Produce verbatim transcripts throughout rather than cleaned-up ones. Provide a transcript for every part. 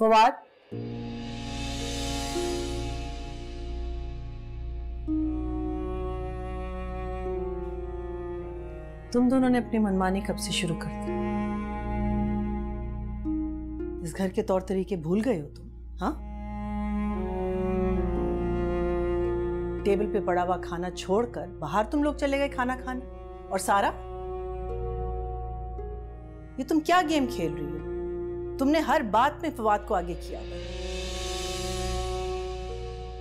फवाद। तुम दोनों ने अपनी मनमानी कब से शुरू कर दी? इस घर के तौर तरीके भूल गए हो तुम? हाँ, टेबल पे पड़ा हुआ खाना छोड़कर बाहर तुम लोग चले गए खाना खाने। और सारा, ये तुम क्या गेम खेल रही हो? तुमने हर बात में फवाद को आगे किया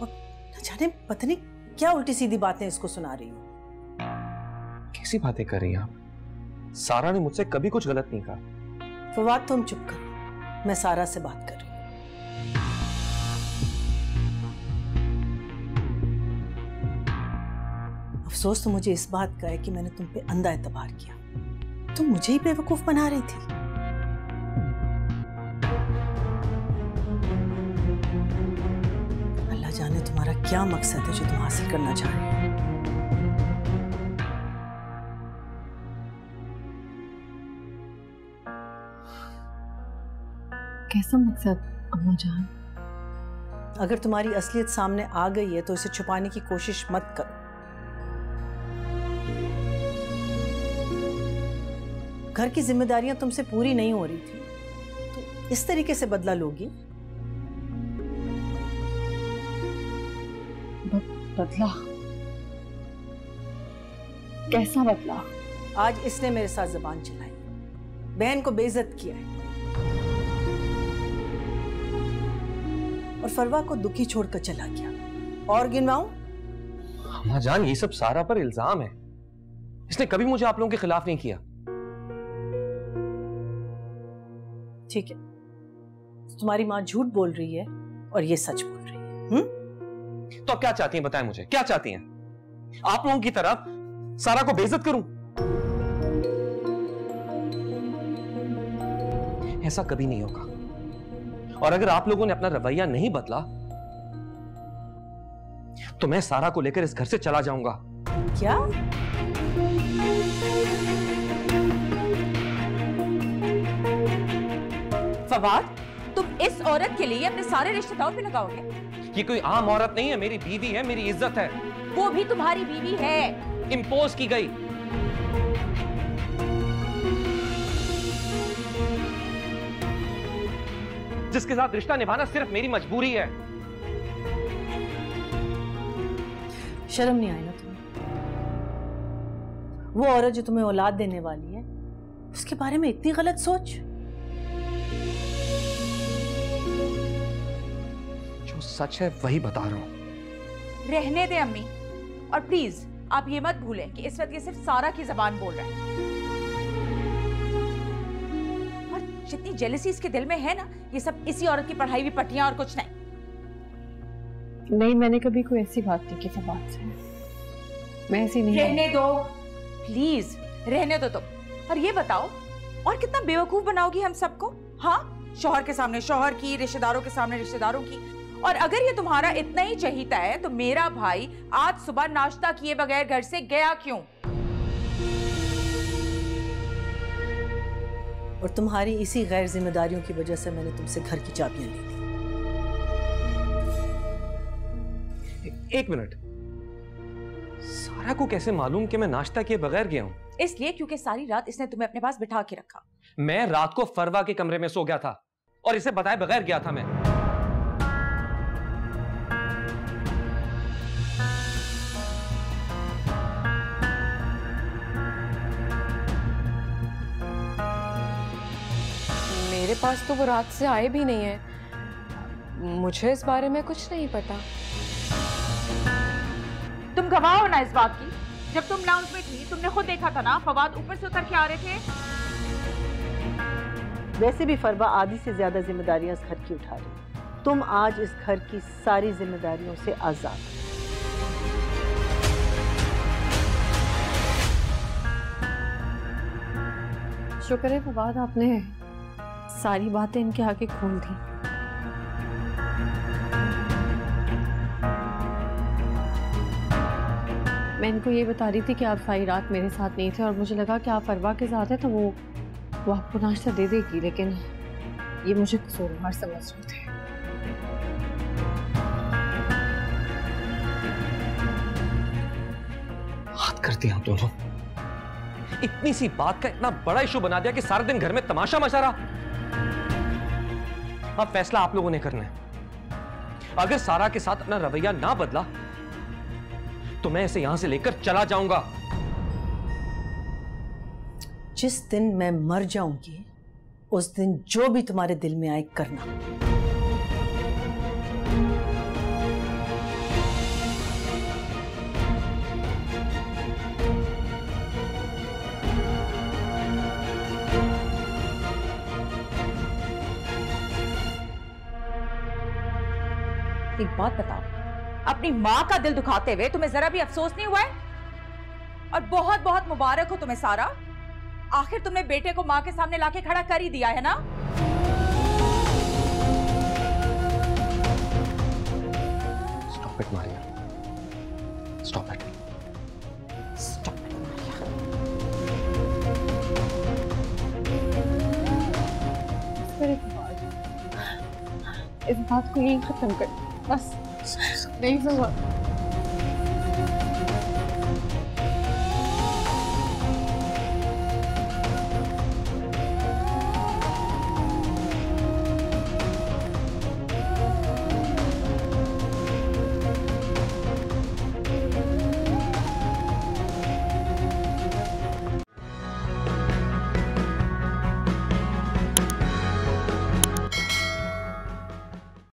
और न जाने पता नहीं क्या उल्टी सीधी बातें इसको सुना रही हो। कैसी बातें कर रही हैं आप? सारा ने मुझसे कभी कुछ गलत नहीं कहा। फवाद तुम चुप करो, मैं सारा से बात कर रही हूं। अफसोस तो मुझे इस बात का है कि मैंने तुम पे अंधा एतबार किया। तुम मुझे ही बेवकूफ बना रही थी। अल्लाह जाने तुम्हारा क्या मकसद है जो तुम हासिल करना चाह रहे हो। कैसा मकसद अम्मा जान? अगर तुम्हारी असलियत सामने आ गई है तो इसे छुपाने की कोशिश मत करो। घर की जिम्मेदारियां तुमसे पूरी नहीं हो रही थी तो इस तरीके से बदला लोगी? बदला? कैसा बदला? आज इसने मेरे साथ जुबान चलाई, बहन को बेइज्जत किया है और फरवा को दुखी छोड़कर चला गया। और गिनवाऊं? अम्मा जान, ये सब सारा पर इल्जाम है। इसने कभी मुझे आप लोगों के खिलाफ नहीं किया। ठीक है, तुम्हारी माँ झूठ बोल रही है और ये सच बोल रही है। हुँ? तो आप क्या चाहती हैं बताएं मुझे, क्या चाहती हैं? आप लोगों की तरफ सारा को बेइज्जत करूं? ऐसा कभी नहीं होगा। और अगर आप लोगों ने अपना रवैया नहीं बदला तो मैं सारा को लेकर इस घर से चला जाऊंगा। क्या? फवाद, तुम इस औरत के लिए अपने सारे रिश्तेदारों पे लगाओगे? ये कोई आम औरत नहीं है, मेरी बीवी है, मेरी इज्जत है। वो भी तुम्हारी बीवी है, इंपोज की गई। जिसके साथ रिश्ता निभाना सिर्फ मेरी मजबूरी है। शर्म नहीं आई ना तुम्हें? वो औरत जो तुम्हें औलाद देने वाली है उसके बारे में इतनी गलत सोच? जो सच है वही बता रहा हूं। रहने दे अम्मी, और प्लीज आप ये मत भूलें कि इस वक्त ये सिर्फ सारा की जबान बोल रहा है। जितनी जेलसी इसके दिल में है ना, ये सब इसी औरत की पढ़ाई हुई पट्टियां और कुछ नहीं। नहीं, मैंने कभी कोई ऐसी बात नहीं की फवाद से। मैं ऐसी नहीं। रहने दो प्लीज, रहने दो तुम। और ये बताओ, और कितना बेवकूफ बनाओगी हम सबको? हाँ, शोहर के सामने शोहर की, रिश्तेदारों के सामने रिश्तेदारों की। और अगर ये तुम्हारा इतना ही चहीता है तो मेरा भाई आज सुबह नाश्ता किए बगैर घर से गया क्यों? और तुम्हारी इसी गैर जिम्मेदारियों की वजह से मैंने तुमसे घर की चाबियां ले ली। एक मिनट, सारा को कैसे मालूम कि मैं नाश्ता किए बगैर गया हूं? इसलिए क्योंकि सारी रात इसने तुम्हें अपने पास बिठा के रखा। मैं रात को फरवा के कमरे में सो गया था और इसे बताए बगैर गया था मैं। मेरे पास तो वो रात से आए भी नहीं है, मुझे इस बारे में कुछ नहीं पता। तुम गवाह हो ना इस बात की। जब तुम लाउंज में थी तुमने खुद देखा था ना फवाद ऊपर से उतर के आ रहे थे। वैसे भी फरवा आधी से ज्यादा जिम्मेदारियां इस घर की उठा रही। तुम आज इस घर की सारी जिम्मेदारियों से आजाद। शुक्र है फवाद, आपने सारी बातें इनके आगे खोल दी। मैं इनको ये बता रही थी कि आप सारी रात मेरे साथ नहीं थे और मुझे लगा कि आप फरवा के साथ हैं तो वो वो आपको नाश्ता दे देगी, लेकिन ये मुझे कसूरवार समझ रहे थे। बात करती हम दोनों, इतनी सी बात का इतना बड़ा इशू बना दिया कि सारे दिन घर में तमाशा मचा रहा। अब फैसला आप लोगों ने करना है। अगर सारा के साथ अपना रवैया ना बदला तो मैं इसे यहां से लेकर चला जाऊंगा। जिस दिन मैं मर जाऊंगी उस दिन जो भी तुम्हारे दिल में आए करना। एक बात बताओ, अपनी माँ का दिल दुखाते हुए तुम्हें जरा भी अफसोस नहीं हुआ है? और बहुत बहुत मुबारक हो तुम्हें सारा, आखिर तुमने बेटे को माँ के सामने लाके खड़ा कर ही दिया है ना। Stop it Maria, stop it, stop it Maria. इस बात को यहीं खत्म कर, बस नहीं हुआ।